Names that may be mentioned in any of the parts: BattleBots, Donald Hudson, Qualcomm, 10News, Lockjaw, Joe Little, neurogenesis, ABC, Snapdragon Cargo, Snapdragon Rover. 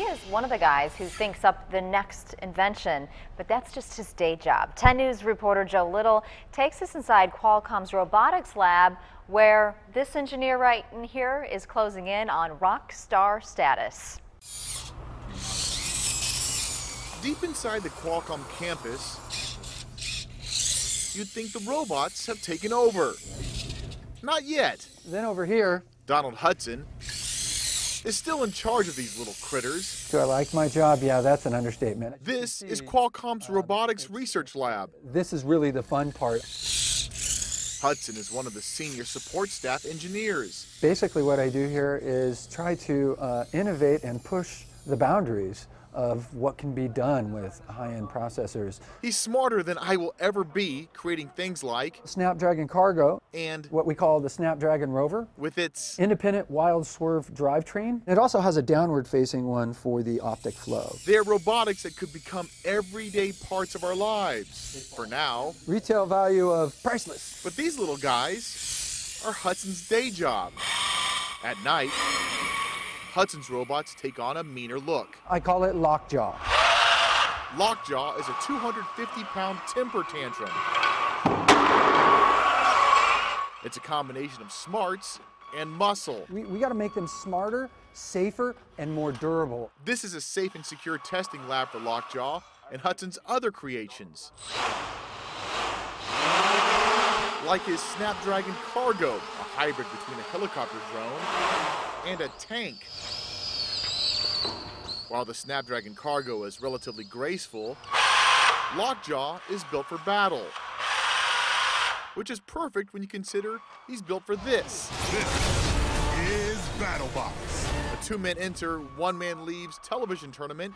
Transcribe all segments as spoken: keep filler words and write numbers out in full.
he is one of the guys who thinks up the next invention, but that's just his day job. ten news reporter Joe Little takes us inside Qualcomm's robotics lab, where this engineer right in here is closing in on rock star status. Deep inside the Qualcomm campus, you'd think the robots have taken over. Not yet. Then over here, Donald Hudson is still in charge of these little critters. Do I like my job? Yeah, that's an understatement. This is Qualcomm's uh, robotics research lab. This is really the fun part. Hudson is one of the senior support staff engineers. Basically what I do here is try to uh, innovate and push the boundaries of what can be done with high-end processors. He's smarter than I will ever be, creating things like Snapdragon Cargo and what we call the Snapdragon Rover with its independent wild swerve drivetrain. It also has a downward-facing one for the optic flow. They're robotics that could become everyday parts of our lives. For now. Retail value of priceless. But these little guys are Hudson's day job. At night, Hudson's robots take on a meaner look. I call it Lockjaw. Lockjaw is a two hundred fifty pound temper tantrum. It's a combination of smarts and muscle. We, we gotta make them smarter, safer, and more durable. This is a safe and secure testing lab for Lockjaw and Hudson's other creations, like his Snapdragon Cargo, a hybrid between a helicopter drone and a tank. While the Snapdragon Cargo is relatively graceful, Lockjaw is built for battle, which is perfect when you consider he's built for this. This is BattleBots, a two-man enter, one-man leaves television tournament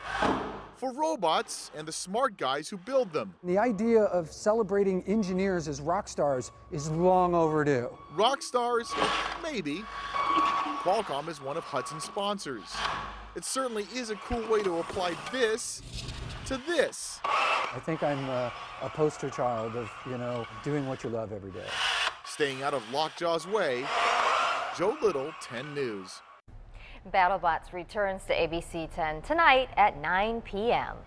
for robots and the smart guys who build them. The idea of celebrating engineers as rock stars is long overdue. Rock stars? Maybe. Qualcomm is one of Hudson's sponsors. It certainly is a cool way to apply this to this. I think I'm a, a poster child of, you know, doing what you love every day. Staying out of Lockjaw's way, Joe Little, ten news. BattleBots returns to A B C ten tonight at nine p m